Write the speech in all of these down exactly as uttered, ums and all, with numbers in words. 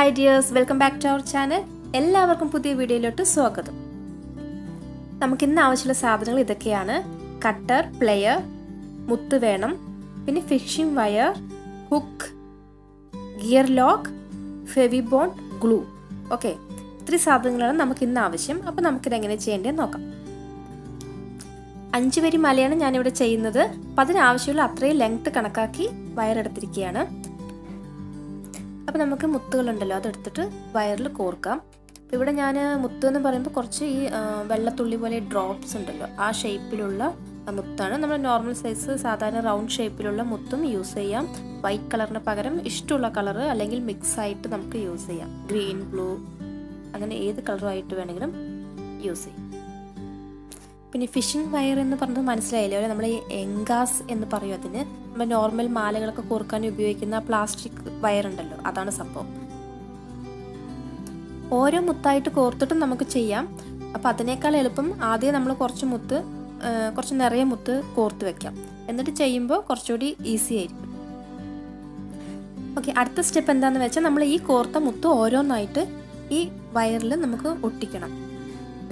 Hi dears, welcome back to our channel. എല്ലാവർക്കും പുതിയ വീഡിയോയിലോട്ട് സ്വാഗതം. നമുക്ക് ഇന്ന് ആവശ്യമുള്ള സാധനങ്ങൾ ഇതൊക്കെയാണ്. കട്ടർ, പ്ലെയർ, മുത്ത് വേണം, പിന്നെ fishing wire, hook, gear lock, Fevibond, glue. Okay, ഇത്രയും സാധനങ്ങളാണ് നമുക്ക് ഇന്ന് ആവശ്യം. അപ്പോൾ നമുക്ക് ഇത് എങ്ങനെ ചെയ്യേണ്ടതെന്ന് നോക്കാം. അഞ്ച് വരി മലയാണ് ഞാൻ ഇവിടെ ചെയ്യുന്നത്. അപ്പോൾ അതിനാവശ്യമുള്ള അത്രയും ലെങ്ത് കണക്കാക്കി വയർ എടുത്തിരിക്കുകയാണ്. അപ്പോൾ നമുക്ക് മുത്തുകളുണ്ടല്ലോ, അതെടുത്തിട്ട് വയറിൽ കോർക്കാം. അപ്പോൾ ഇവിടെ ഞാൻ മുത്ത് എന്ന് പറയുമ്പോൾ കുറച്ച് ഈ വെള്ളത്തുള്ളി പോലെ ഡ്രോപ്സ് ഉണ്ടല്ലോ, ആ ഷേപ്പിലുള്ള മുത്താണ്. നമ്മൾ നോർമൽ സൈസ് സാധാരണ റൗണ്ട് ഷേപ്പിലുള്ള മുത്തും യൂസ് ചെയ്യാം. വൈറ്റ് കളറിന് പകരം ഇഷ്ടമുള്ള കളറ് അല്ലെങ്കിൽ മിക്സ് ആയിട്ട് നമുക്ക് യൂസ് ചെയ്യാം. ഗ്രീൻ, ബ്ലൂ, അങ്ങനെ ഏത് കളറുമായിട്ട് വേണമെങ്കിലും യൂസ് ചെയ്യാം. പിന്നെ ഫിഷിംഗ് വയർ എന്ന് പറഞ്ഞത് മനസ്സിലായില്ല, അല്ലെ? നമ്മൾ ഈ എങ്കാസ് എന്ന് പറയും അതിന്. നമ്മൾ നോർമൽ മാലകളൊക്കെ കോർക്കാൻ ഉപയോഗിക്കുന്ന പ്ലാസ്റ്റിക് വയർ ഉണ്ടല്ലോ, അതാണ് സംഭവം. ഓരോ മുത്തായിട്ട് കോർത്തിട്ടും നമുക്ക് ചെയ്യാം. അപ്പോൾ അതിനേക്കാൾ എളുപ്പം ആദ്യം നമ്മൾ കുറച്ച് മുത്ത് കുറച്ച് നിറയെ മുത്ത് കോർത്ത് വെക്കാം. എന്നിട്ട് ചെയ്യുമ്പോൾ കുറച്ചുകൂടി ഈസി ആയിരിക്കും. ഓക്കെ, അടുത്ത സ്റ്റെപ്പ് എന്താണെന്ന് വെച്ചാൽ നമ്മൾ ഈ കോർത്ത മുത്ത് ഓരോന്നായിട്ട് ഈ വയറിൽ നമുക്ക് ഒട്ടിക്കണം.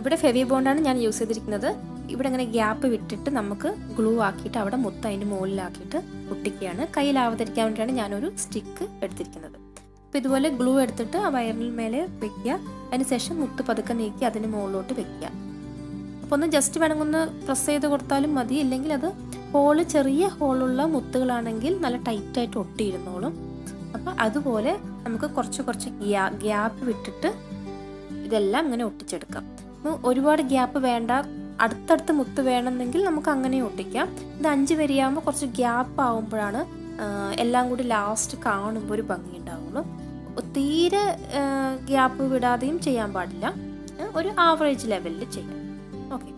ഇവിടെ ഫെവി ബോണ്ടാണ് ഞാൻ യൂസ് ചെയ്തിരിക്കുന്നത്. ഇവിടെ അങ്ങനെ ഗ്യാപ്പ് വിട്ടിട്ട് നമുക്ക് ഗ്ലൂ ആക്കിയിട്ട് അവിടെ മൊത്തം അതിൻ്റെ മുകളിലാക്കിയിട്ട് ഒട്ടിക്കുകയാണ്. കയ്യിലാവാതിരിക്കാൻ വേണ്ടിയാണ് ഞാനൊരു സ്റ്റിക്ക് എടുത്തിരിക്കുന്നത്. അപ്പോൾ ഇതുപോലെ ഗ്ലൂ എടുത്തിട്ട് ആ വയറിന് മേലെ വെക്കുക. അതിന് ശേഷം മുത്ത് പതുക്കെ നീക്കി അതിന് മുകളിലോട്ട് വെക്കുക. അപ്പോൾ ഒന്ന് ജസ്റ്റ് വേണമെങ്കിൽ ഒന്ന് പ്രസ് ചെയ്ത് കൊടുത്താലും മതി. ഇല്ലെങ്കിൽ അത് ഹോള്, ചെറിയ ഹോളുള്ള മുത്തുകളാണെങ്കിൽ നല്ല ടൈറ്റായിട്ട് ഒട്ടിയിരുന്നോളും. അപ്പോൾ അതുപോലെ നമുക്ക് കുറച്ച് കുറച്ച് ഗ്യാ ഗ്യാപ്പ് വിട്ടിട്ട് ഇതെല്ലാം ഇങ്ങനെ ഒട്ടിച്ചെടുക്കാം. ഒരുപാട് ഗ്യാപ്പ് വേണ്ട, അടുത്തടുത്ത് മുത്ത് വേണമെന്നെങ്കിൽ നമുക്ക് അങ്ങനെ ഒട്ടിക്കാം. ഇത് അഞ്ച് വരിയാകുമ്പോൾ കുറച്ച് ഗ്യാപ്പ് ആകുമ്പോഴാണ് എല്ലാം കൂടി ലാസ്റ്റ് കാണുമ്പോൾ ഒരു ഭംഗി ഉണ്ടാവുള്ളൂ. തീരെ ഗ്യാപ്പ് വിടാതെയും ചെയ്യാൻ പാടില്ല, ഒരു ആവറേജ് ലെവലിൽ ചെയ്യാം. ഓക്കെ,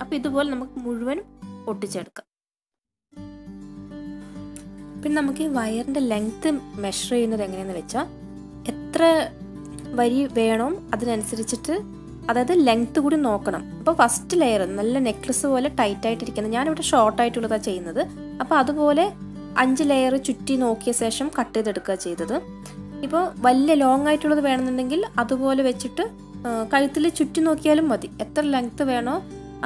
അപ്പോൾ ഇതുപോലെ നമുക്ക് മുഴുവനും ഒട്ടിച്ചെടുക്കാം. പിന്നെ നമുക്ക് ഈ വയറിൻ്റെ ലെങ്ത്ത് മെഷർ ചെയ്യുന്നത് എങ്ങനെയാണെന്ന് വെച്ചാൽ, എത്ര വരി വേണോ അതിനനുസരിച്ചിട്ട്, അതായത് ലെങ്ത്ത് കൂടി നോക്കണം. അപ്പോൾ ഫസ്റ്റ് ലെയർ നല്ല നെക്ലസ് പോലെ ടൈറ്റായിട്ടിരിക്കുന്നത്, ഞാനിവിടെ ഷോർട്ടായിട്ടുള്ളതാണ് ചെയ്യുന്നത്. അപ്പോൾ അതുപോലെ അഞ്ച് ലെയർ ചുറ്റി നോക്കിയ ശേഷം കട്ട് ചെയ്തെടുക്കുക ചെയ്തത്. ഇപ്പോൾ വലിയ ലോങ് ആയിട്ടുള്ളത് വേണമെന്നുണ്ടെങ്കിൽ അതുപോലെ വെച്ചിട്ട് കഴുത്തിൽ ചുറ്റി നോക്കിയാലും മതി. എത്ര ലെങ്ത്ത് വേണോ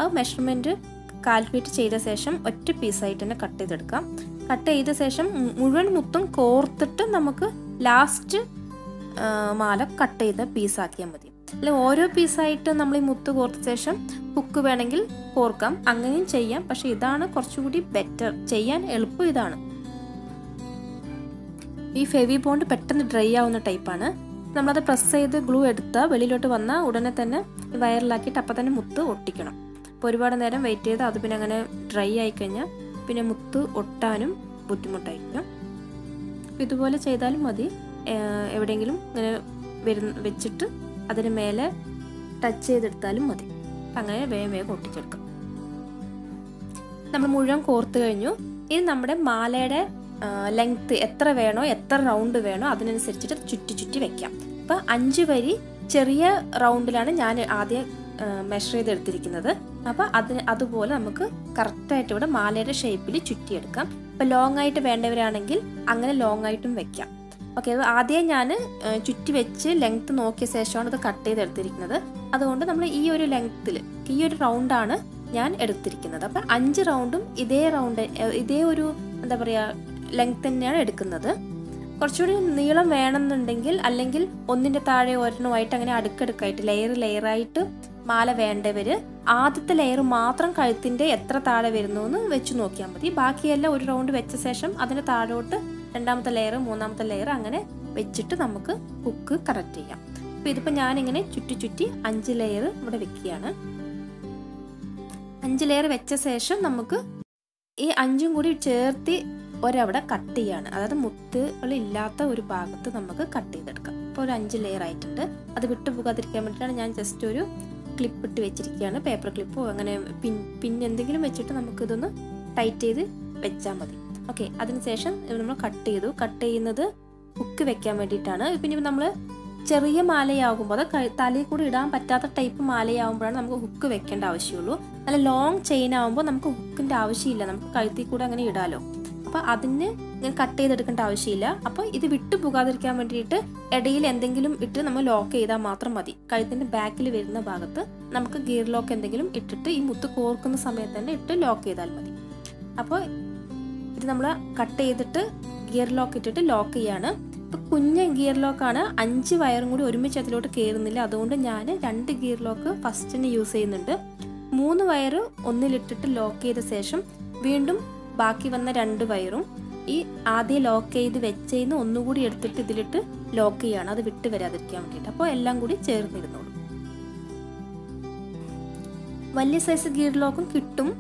ആ മെഷർമെൻറ്റ് കാൽക്കുലേറ്റ് ചെയ്ത ശേഷം ഒറ്റ പീസായിട്ട് തന്നെ കട്ട് ചെയ്തെടുക്കാം. കട്ട് ചെയ്ത ശേഷം മുഴുവൻ മൊത്തം കോർത്തിട്ട് നമുക്ക് ലാസ്റ്റ് മാല കട്ട് ചെയ്ത പീസാക്കിയാൽ മതി. അല്ല, ഓരോ പീസായിട്ട് നമ്മൾ ഈ മുത്ത് കോർത്ത ശേഷം ഹുക്ക് വേണമെങ്കിൽ കോർക്കാം, അങ്ങനെയും ചെയ്യാം. പക്ഷെ ഇതാണ് കുറച്ചുകൂടി ബെറ്റർ, ചെയ്യാൻ എളുപ്പം ഇതാണ്. ഈ ഫെവി ബോണ്ട് പെട്ടെന്ന് ഡ്രൈ ആവുന്ന ടൈപ്പാണ്. നമ്മളത് പ്രസ് ചെയ്ത് ഗ്ലൂ എടുത്താൽ വെളിയിലോട്ട് വന്നാൽ ഉടനെ തന്നെ വയറിലാക്കിയിട്ട് അപ്പം തന്നെ മുത്ത് ഒട്ടിക്കണം. അപ്പോൾ ഒരുപാട് നേരം വെയിറ്റ് ചെയ്ത് അത് പിന്നെ അങ്ങനെ ഡ്രൈ ആയിക്കഴിഞ്ഞാൽ പിന്നെ മുത്ത് ഒട്ടാനും ബുദ്ധിമുട്ടായിരിക്കും. ഇതുപോലെ ചെയ്താലും മതി. എവിടെയെങ്കിലും ഇങ്ങനെ വരുന്ന വെച്ചിട്ട് അതിന് മേലെ ടച്ച് ചെയ്തെടുത്താലും മതി. അങ്ങനെ വേഗം വേഗം ഒട്ടിച്ചെടുക്കാം. നമ്മൾ മുഴുവൻ കോർത്ത് കഴിഞ്ഞു. ഇനി നമ്മുടെ മാലയുടെ ലെങ്ത്ത് എത്ര വേണോ, എത്ര റൗണ്ട് വേണോ അതിനനുസരിച്ചിട്ട് ചുറ്റി ചുറ്റി വെക്കാം. അപ്പോൾ അഞ്ച് വരി ചെറിയ റൗണ്ടിലാണ് ഞാൻ ആദ്യം മെഷർ ചെയ്തെടുത്തിരിക്കുന്നത്. അപ്പോൾ അതിന് അതുപോലെ നമുക്ക് കറക്റ്റായിട്ട് ഇവിടെ മാലയുടെ ഷേപ്പിൽ ചുറ്റിയെടുക്കാം. ഇപ്പോൾ ലോങ് ആയിട്ട് വേണ്ടവരാണെങ്കിൽ അങ്ങനെ ലോങ് ആയിട്ടും വെക്കാം. ഓക്കെ, അത് ആദ്യം ഞാൻ ചുറ്റി വെച്ച് ലെങ്ത്ത് നോക്കിയ ശേഷമാണ് ഇത് കട്ട് ചെയ്തെടുത്തിരിക്കുന്നത്. അതുകൊണ്ട് നമ്മൾ ഈ ഒരു ലെങ്ത്തിൽ ഈ ഒരു റൗണ്ടാണ് ഞാൻ എടുത്തിരിക്കുന്നത്. അപ്പം അഞ്ച് റൗണ്ടും ഇതേ റൗണ്ട് ഇതേ ഒരു എന്താ പറയുക ലെങ്ത്ത് തന്നെയാണ് എടുക്കുന്നത്. കുറച്ചുകൂടി നീളം വേണമെന്നുണ്ടെങ്കിൽ അല്ലെങ്കിൽ ഒന്നിൻ്റെ താഴെ ഒരെണ്ണമായിട്ട് അങ്ങനെ അടുക്കടുക്കായിട്ട് ലെയർ ലെയറായിട്ട് മാല വേണ്ടവർ ആദ്യത്തെ ലെയർ മാത്രം കഴുത്തിൻ്റെ എത്ര താഴെ വരുന്നു എന്ന് വെച്ച് നോക്കിയാൽ മതി. ബാക്കിയെല്ലാം ഒരു റൗണ്ട് വെച്ച ശേഷം അതിന് താഴോട്ട് രണ്ടാമത്തെ ലെയർ, മൂന്നാമത്തെ ലെയർ അങ്ങനെ വെച്ചിട്ട് നമുക്ക് ഹുക്ക് കറക്റ്റ് ചെയ്യാം. അപ്പോൾ ഇതിപ്പോൾ ഞാനിങ്ങനെ ചുറ്റി ചുറ്റി അഞ്ച് ലെയർ ഇവിടെ വെക്കുകയാണ്. അഞ്ച് ലെയർ വെച്ച ശേഷം നമുക്ക് ഈ അഞ്ചും കൂടി ചേർത്തി ഒരവിടെ കട്ട് ചെയ്യാണ്. അതായത് മുത്തുകളില്ലാത്ത ഒരു ഭാഗത്ത് നമുക്ക് കട്ട് ചെയ്തെടുക്കാം. ഇപ്പോൾ ഒരു അഞ്ച് ലെയർ ആയിട്ടുണ്ട്. അത് വിട്ടു പോകാതിരിക്കാൻ വേണ്ടിയിട്ടാണ് ഞാൻ ജസ്റ്റ് ഒരു ക്ലിപ്പ് ഇട്ട് വെച്ചിരിക്കുകയാണ്. പേപ്പർ ക്ലിപ്പോ അങ്ങനെ പിൻ പിന്നെന്തെങ്കിലും വെച്ചിട്ട് നമുക്കിതൊന്ന് ടൈറ്റ് ചെയ്ത് വെച്ചാൽ മതി. ഓക്കെ, അതിനുശേഷം നമ്മൾ കട്ട് ചെയ്തു. കട്ട് ചെയ്യുന്നത് ഹുക്ക് വെക്കാൻ വേണ്ടിയിട്ടാണ്. പിന്നെ നമ്മൾ ചെറിയ മാലയാകുമ്പോൾ അത് തലയിൽ കൂടി ഇടാൻ പറ്റാത്ത ടൈപ്പ് മാലയാകുമ്പോഴാണ് നമുക്ക് ഹുക്ക് വെക്കേണ്ട ആവശ്യമുള്ളൂ. നല്ല ലോങ് ചെയിൻ ആകുമ്പോൾ നമുക്ക് ഹുക്കിൻ്റെ ആവശ്യമില്ല, നമുക്ക് കഴുത്തിൽ കൂടെ അങ്ങനെ ഇടാലോ. അപ്പോൾ അതിനെ ഞാൻ കട്ട് ചെയ്തെടുക്കേണ്ട ആവശ്യമില്ല. അപ്പോൾ ഇത് വിട്ടു പോകാതിരിക്കാൻ വേണ്ടിയിട്ട് ഇടയിൽ എന്തെങ്കിലും ഇട്ട് നമ്മൾ ലോക്ക് ചെയ്താൽ മാത്രം മതി. കഴുത്തിൻ്റെ ബാക്കിൽ വരുന്ന ഭാഗത്ത് നമുക്ക് ഗിയർ ലോക്ക് എന്തെങ്കിലും ഇട്ടിട്ട് ഈ മുത്ത് കോർക്കുന്ന സമയത്ത് തന്നെ ഇട്ട് ലോക്ക് ചെയ്താൽ മതി. അപ്പോൾ ഇത് നമ്മൾ കട്ട് ചെയ്തിട്ട് ഗിയർ ലോക്ക് ഇട്ടിട്ട് ലോക്ക് ചെയ്യാണ്. ഇപ്പോൾ കുഞ്ഞ് ഗിയർ ലോക്കാണ്, അഞ്ച് വയറും കൂടി ഒരുമിച്ച് അതിലോട്ട് കയറുന്നില്ല. അതുകൊണ്ട് ഞാൻ രണ്ട് ഗിയർ ലോക്ക് ഫസ്റ്റിന് യൂസ് ചെയ്യുന്നുണ്ട്. മൂന്ന് വയറ് ഒന്നിലിട്ടിട്ട് ലോക്ക് ചെയ്ത ശേഷം വീണ്ടും ബാക്കി വന്ന രണ്ട് വയറും ഈ ആദ്യം ലോക്ക് ചെയ്ത് വെച്ചതിന് ഒന്നുകൂടി എടുത്തിട്ട് ഇതിലിട്ട് ലോക്ക് ചെയ്യാണ്, അത് വിട്ട് വരാതിരിക്കാൻ വേണ്ടിയിട്ട്. അപ്പോൾ എല്ലാം കൂടി ചേർന്നിരുന്നോളൂ. വലിയ സൈസ് ഗിയർ ലോക്കും കിട്ടും.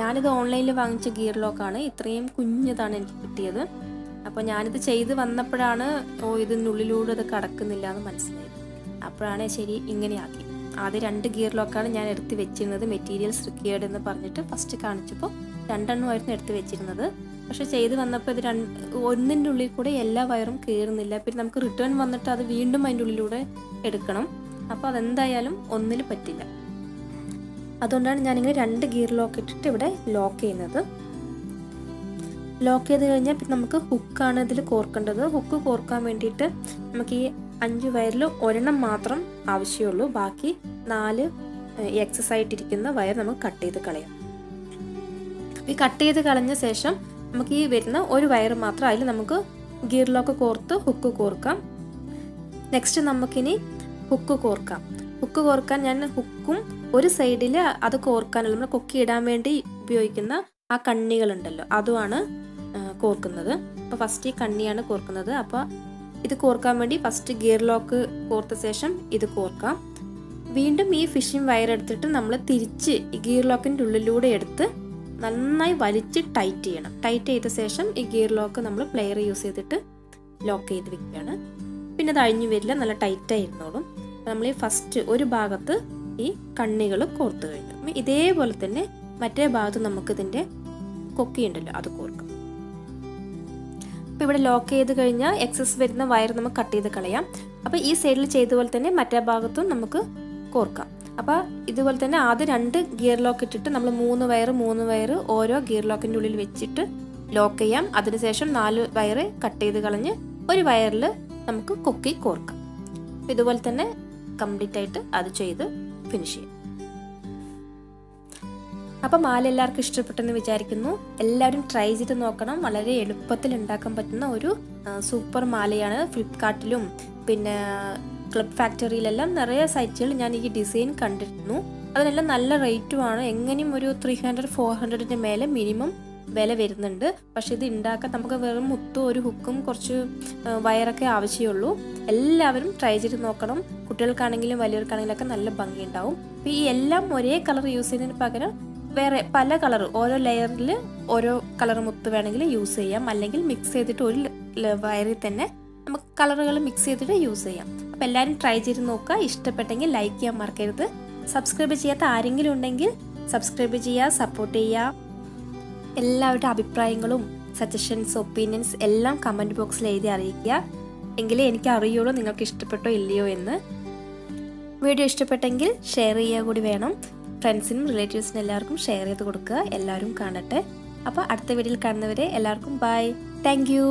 ഞാനിത് ഓൺലൈനിൽ വാങ്ങിച്ച ഗിയർ ലോക്കാണ്, ഇത്രയും കുഞ്ഞതാണ് എനിക്ക് കിട്ടിയത്. അപ്പോൾ ഞാനിത് ചെയ്ത് വന്നപ്പോഴാണ് ഓ ഇതിനുള്ളിലൂടെ അത് കടക്കുന്നില്ല എന്ന് മനസ്സിലായത്. അപ്പോഴാണ് ശരി ഇങ്ങനെയാക്കി. ആദ്യം രണ്ട് ഗിയർ ലോക്കാണ് ഞാൻ എടുത്ത് വെച്ചിരുന്നത്, മെറ്റീരിയൽസ് റിക്വയർഡ് എന്ന് പറഞ്ഞിട്ട് ഫസ്റ്റ് കാണിച്ചപ്പോൾ രണ്ടെണ്ണമായിരുന്നു എടുത്ത് വെച്ചിരുന്നത്. പക്ഷെ ചെയ്ത് വന്നപ്പോൾ ഇത് രണ്ട് ഒന്നിൻ്റെ ഉള്ളിൽ കൂടെ എല്ലാ വയറും കയറുന്നില്ല. പിന്നെ നമുക്ക് റിട്ടേൺ വന്നിട്ട് അത് വീണ്ടും അതിൻ്റെ ഉള്ളിലൂടെ എടുക്കണം. അപ്പോൾ അതെന്തായാലും ഒന്നിൽ പറ്റില്ല. അതുകൊണ്ടാണ് ഞാനിങ്ങനെ രണ്ട് ഗിയർ ലോക്ക് ഇട്ടിട്ട് ഇവിടെ ലോക്ക് ചെയ്യുന്നത്. ലോക്ക് ചെയ്ത് കഴിഞ്ഞാൽ പിന്നെ നമുക്ക് ഹുക്കാണ് ഇതിൽ കോർക്കേണ്ടത്. ഹുക്ക് കോർക്കാൻ വേണ്ടിയിട്ട് നമുക്ക് ഈ അഞ്ച് വയറിൽ ഒരെണ്ണം മാത്രം ആവശ്യമുള്ളൂ. ബാക്കി നാല് എക്സസ് ആയിട്ടിരിക്കുന്ന വയർ നമുക്ക് കട്ട് ചെയ്ത് കളയാം. ഈ കട്ട് ചെയ്ത് കളഞ്ഞ ശേഷം നമുക്ക് ഈ വരുന്ന ഒരു വയർ മാത്രം അതിൽ നമുക്ക് ഗിയർ ലോക്ക് കോർത്ത് ഹുക്ക് കോർക്കാം. നെക്സ്റ്റ് നമുക്കിനി ഹുക്ക് കോർക്കാം. ഹുക്ക് കോർക്കാൻ ഞാൻ ഹുക്കും ഒരു സൈഡിൽ അത് കോർക്കാനുള്ള നമ്മൾ കൊക്കി ഇടാൻ വേണ്ടി ഉപയോഗിക്കുന്ന ആ കണ്ണികളുണ്ടല്ലോ അതുമാണ് കോർക്കുന്നത്. അപ്പോൾ ഫസ്റ്റ് ഈ കണ്ണിയാണ് കോർക്കുന്നത്. അപ്പോൾ ഇത് കോർക്കാൻ വേണ്ടി ഫസ്റ്റ് ഗിയർ ലോക്ക് കോർത്ത ശേഷം ഇത് കോർക്കാം. വീണ്ടും ഈ ഫിഷിംഗ് വയർ എടുത്തിട്ട് നമ്മൾ തിരിച്ച് ഈ ഗിയർ ലോക്കിൻ്റെ ഉള്ളിലൂടെ എടുത്ത് നന്നായി വലിച്ച് ടൈറ്റ് ചെയ്യണം. ടൈറ്റ് ചെയ്ത ശേഷം ഈ ഗിയർ ലോക്ക് നമ്മൾ പ്ലെയർ യൂസ് ചെയ്തിട്ട് ലോക്ക് ചെയ്ത് വെക്കുകയാണ്. പിന്നെ അത് അഴിഞ്ഞു വരില്ല, നല്ല ടൈറ്റായി ഇരുന്നോളും. നമ്മൾ ഈ ഫസ്റ്റ് ഒരു ഭാഗത്ത് ഈ കണ്ണികൾ കോർത്ത് കഴിഞ്ഞു. ഇതേപോലെ തന്നെ മറ്റേ ഭാഗത്ത് നമുക്കിതിൻ്റെ കൊക്കിയുണ്ടല്ലോ അത് കോർക്കാം. അപ്പോൾ ഇവിടെ ലോക്ക് ചെയ്ത് കഴിഞ്ഞാൽ എക്സസ് വരുന്ന വയർ നമുക്ക് കട്ട് ചെയ്ത് കളയാം. അപ്പോൾ ഈ സൈഡിൽ ചെയ്തതുപോലെ തന്നെ മറ്റേ ഭാഗത്തും നമുക്ക് കോർക്കാം. അപ്പോൾ ഇതുപോലെ തന്നെ ആദ്യം രണ്ട് ഗിയർ ലോക്ക് ഇട്ടിട്ട് നമ്മൾ മൂന്ന് വയർ മൂന്ന് വയർ ഓരോ ഗിയർ ലോക്കിൻ്റെ ഉള്ളിൽ വെച്ചിട്ട് ലോക്ക് ചെയ്യാം. അതിനുശേഷം നാല് വയർ കട്ട് ചെയ്ത് കളഞ്ഞ് ഒരു വയറിൽ നമുക്ക് കൊക്കി കോർക്കാം. അപ്പോൾ ഇതുപോലെ തന്നെ കംപ്ലീറ്റ് ആയിട്ട് അത് ചെയ്ത് ഫിനിഷ് ചെയ്യാം. അപ്പോൾ മാല എല്ലാവർക്കും ഇഷ്ടപ്പെട്ടെന്ന് വിചാരിക്കുന്നു. എല്ലാവരും ട്രൈ ചെയ്ത് നോക്കണം. വളരെ എളുപ്പത്തിൽ ഉണ്ടാക്കാൻ പറ്റുന്ന ഒരു സൂപ്പർ മാലയാണ്. ഫ്ലിപ്കാർട്ടിലും പിന്നെ ക്ലബ് ഫാക്ടറിയിലെല്ലാം നിറയെ സൈറ്റുകളിൽ ഞാൻ ഈ ഡിസൈൻ കണ്ടിരുന്നു. അതിനെല്ലാം നല്ല റേറ്റുമാണ്. എങ്ങനെയും ഒരു ത്രീ ഹൺഡ്രഡ് ഫോർ ഹൺഡ്രഡിൻ്റെ മേലെ മിനിമം വില വരുന്നുണ്ട്. പക്ഷേ ഇത് ഉണ്ടാക്കാൻ നമുക്ക് വെറും മുത്തും ഒരു ഹുക്കും കുറച്ച് വയറൊക്കെ ആവശ്യമുള്ളൂ. എല്ലാവരും ട്രൈ ചെയ്ത് നോക്കണം. കുട്ടികൾക്കാണെങ്കിലും വലിയവർക്കാണെങ്കിലൊക്കെ നല്ല ഭംഗിയുണ്ടാവും. അപ്പോൾ ഈ എല്ലാം ഒരേ കളർ യൂസ് ചെയ്യുന്നതിന് പകരം വേറെ പല കളർ ഓരോ ലെയറിൽ ഓരോ കളർ മുത്ത് വേണമെങ്കിൽ യൂസ് ചെയ്യാം. അല്ലെങ്കിൽ മിക്സ് ചെയ്തിട്ട് ഒരു വയറിൽ തന്നെ നമുക്ക് കളറുകൾ മിക്സ് ചെയ്തിട്ട് യൂസ് ചെയ്യാം. അപ്പോൾ എല്ലാവരും ട്രൈ ചെയ്ത് നോക്കുക. ഇഷ്ടപ്പെട്ടെങ്കിൽ ലൈക്ക് ചെയ്യാൻ മറക്കരുത്. സബ്സ്ക്രൈബ് ചെയ്യാത്ത ആരെങ്കിലും ഉണ്ടെങ്കിൽ സബ്സ്ക്രൈബ് ചെയ്യുക, സപ്പോർട്ട് ചെയ്യുക. എല്ലാവരുടെ അഭിപ്രായങ്ങളും സജഷൻസ് ഒപ്പീനിയൻസ് എല്ലാം കമൻറ്റ് ബോക്സിൽ എഴുതി അറിയിക്കുക. എങ്കിലേ എനിക്ക് അറിയുള്ളൂ നിങ്ങൾക്ക് ഇഷ്ടപ്പെട്ടോ ഇല്ലയോ എന്ന്. വീഡിയോ ഇഷ്ടപ്പെട്ടെങ്കിൽ ഷെയർ ചെയ്യുക കൂടി വേണം. ഫ്രണ്ട്സിനും റിലേറ്റീവ്സിനും എല്ലാവർക്കും ഷെയർ ചെയ്ത് കൊടുക്കുക. എല്ലാവരും കാണട്ടെ. അപ്പോൾ അടുത്ത വീഡിയോയിൽ കാണുന്നവരെ എല്ലാവർക്കും ബൈ. Thank you.